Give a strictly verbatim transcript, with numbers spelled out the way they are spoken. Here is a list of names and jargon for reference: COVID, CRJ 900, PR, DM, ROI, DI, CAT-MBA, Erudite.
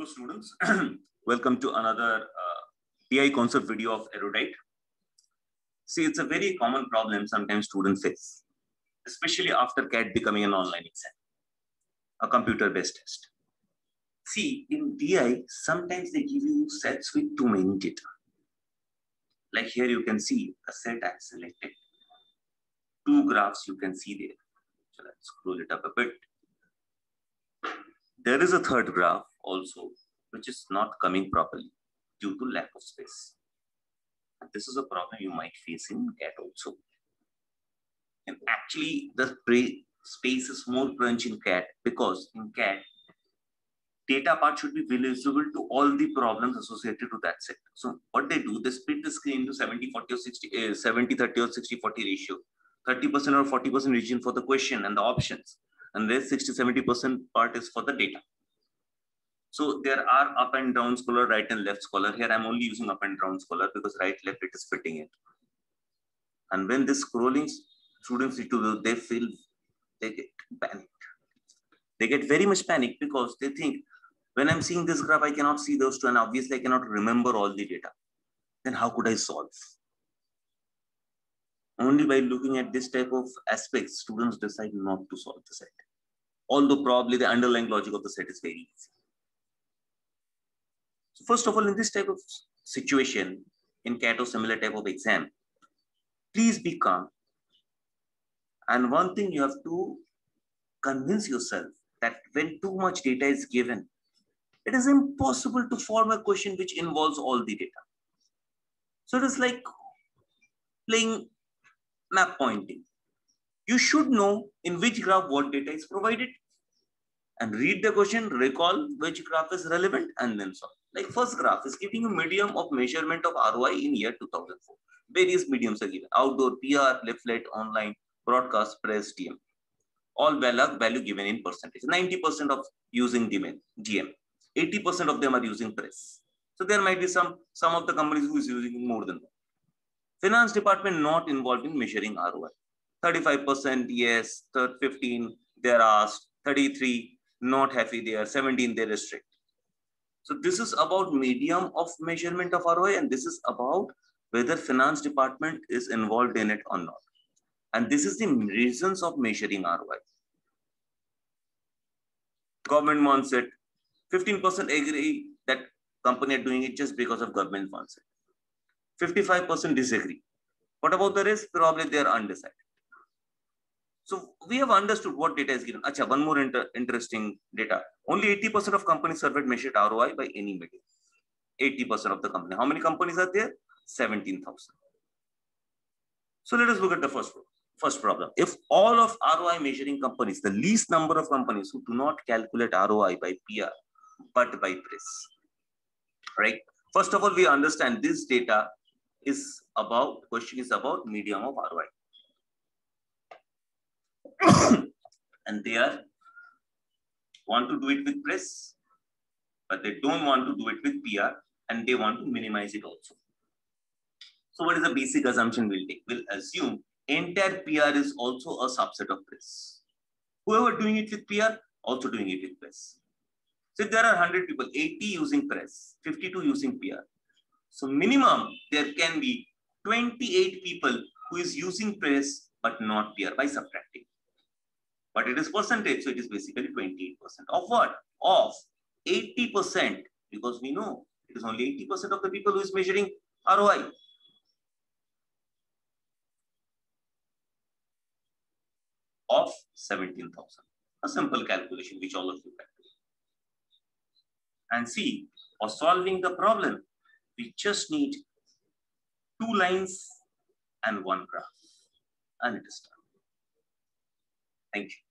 Hello students, welcome to another uh, D I concept video of Erudite. See, it's a very common problem sometimes students face, especially after C A T becoming an online exam, a computer-based test. See, in D I, sometimes they give you sets with too many data. Like here you can see a set I selected. Two graphs you can see there. So let's scroll it up a bit. There is a third graph also, which is not coming properly due to lack of space. And this is a problem you might face in C A T also. And actually, the space is more crunch in C A T because in C A T, data part should be visible to all the problems associated to that set. So what they do, they split the screen into seventy thirty or sixty forty ratio, thirty percent or forty percent region for the question and the options. And this sixty seventy percent part is for the data. So there are up and down scholar, right and left scholar. Here I'm only using up and down scholar because right, left, it is fitting it. And when this scrolling, students need to do, they feel, they get panicked. They get very much panicked because they think, when I'm seeing this graph, I cannot see those two, and obviously I cannot remember all the data. Then how could I solve? Only by looking at this type of aspects, students decide not to solve the set. Although probably the underlying logic of the set is very easy. So first of all, in this type of situation, in C A T or similar type of exam, please be calm. And one thing you have to convince yourself that when too much data is given, it is impossible to form a question which involves all the data. So it is like playing map pointing. You should know in which graph what data is provided and read the question, recall which graph is relevant and then solve. Like first graph is giving you medium of measurement of R O I in year two thousand four. Various mediums are given: outdoor, P R, leaflet, online, broadcast, press, D M. All value given in percentage. ninety percent of using D M, eighty percent of them are using press. So there might be some, some of the companies who is using more than that. Finance department not involved in measuring R O I. thirty-five percent, yes, fifteen, they're asked, thirty-three, not happy there, seventeen, they restrict. So this is about medium of measurement of R O I, and this is about whether finance department is involved in it or not. And this is the reasons of measuring R O I. Government wants it. fifteen percent agree that company are doing it just because of government wants it. fifty-five percent disagree. What about the rest? Probably they are undecided. So we have understood what data is given. Achha, one more inter interesting data. Only eighty percent of companies surveyed measured R O I by any medium. eighty percent of the company. How many companies are there? seventeen thousand. So let us look at the first problem. First problem. If all of R O I measuring companies, the least number of companies who do not calculate R O I by P R, but by press, right? First of all, we understand this data is about, question is about medium of R O I. And they are, want to do it with press, but they don't want to do it with P R, and they want to minimize it also. So what is the basic assumption we'll take? We'll assume entire P R is also a subset of press. Whoever doing it with P R, also doing it with press. So if there are one hundred people, eighty using press, fifty-two using P R. So minimum, there can be twenty-eight people who is using press but not P R by subtracting. But it is percentage, so it is basically twenty-eight percent. Of what? Of eighty percent, because we know it is only eighty percent of the people who is measuring R O I. Of seventeen thousand. A simple calculation which all of you can do. And see, for solving the problem, we just need two lines and one graph. And it is done. Thank you.